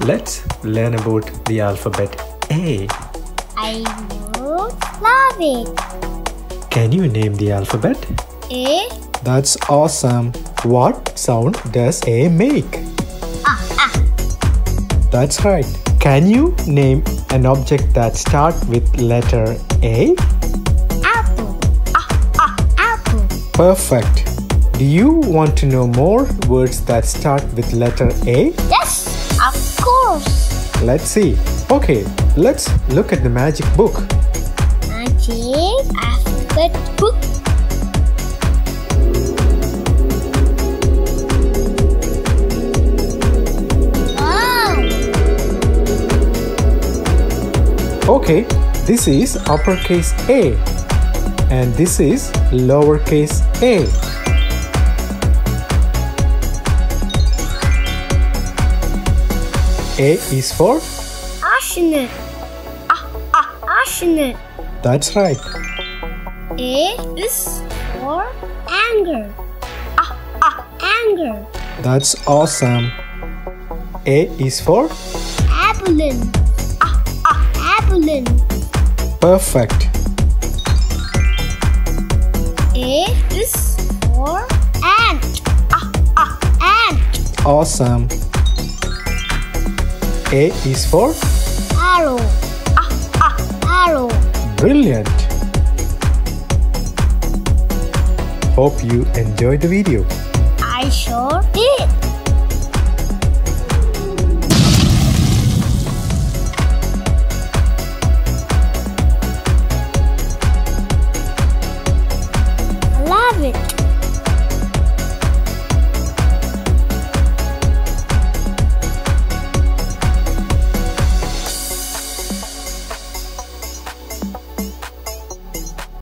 Let's learn about the alphabet A. I would love it. Can you name the alphabet? A. That's awesome. What sound does A make? Ah. That's right. Can you name an object that starts with letter A? Apple. Apple. Perfect. Do you want to know more words that start with letter A? Yes, of course. Let's see. Okay, let's look at the magic book. Magic alphabet book. Wow. Okay, this is uppercase A and this is lowercase a. A is for Astronaut. Astronaut. That's right. A is for anger. Anger. That's awesome. A is for Abalone. Abalone. Perfect. A is for ant. Ant. Awesome. A is for arrow. Arrow. Brilliant. Hope you enjoyed the video. I sure did.